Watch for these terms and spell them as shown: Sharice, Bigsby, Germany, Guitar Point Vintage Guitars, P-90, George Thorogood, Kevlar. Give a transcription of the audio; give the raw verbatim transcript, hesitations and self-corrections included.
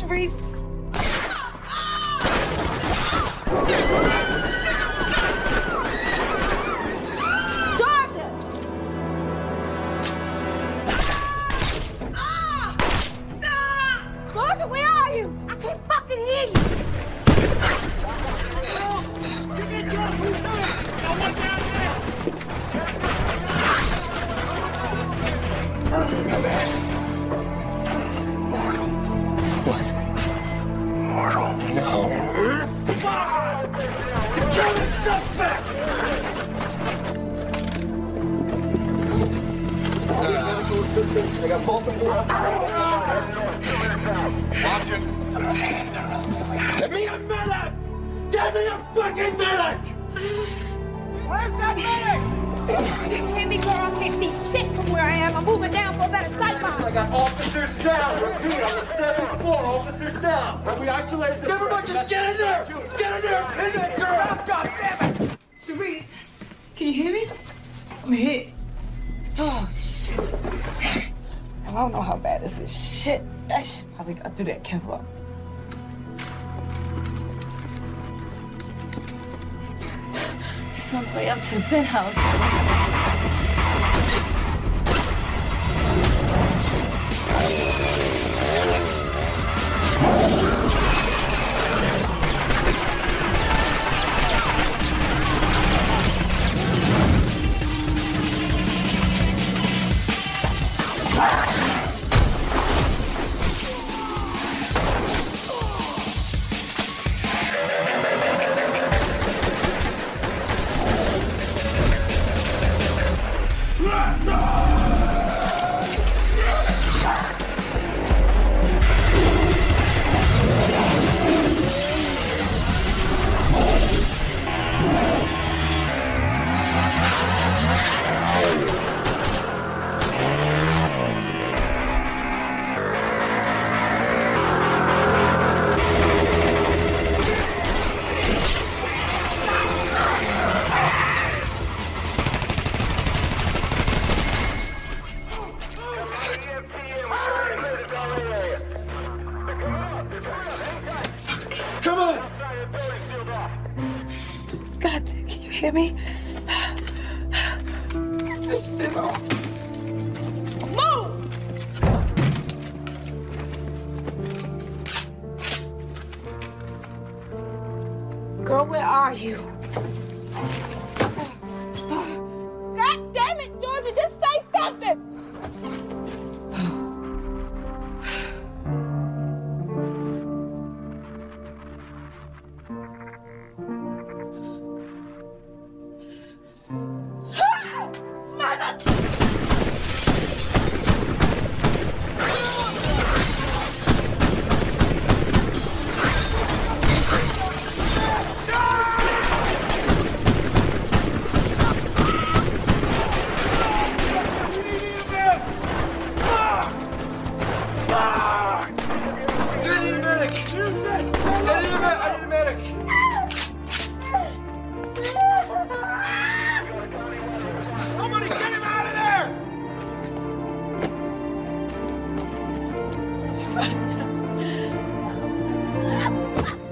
Sharice. Do that, Kevlar. It's on the way up to the penthouse. What?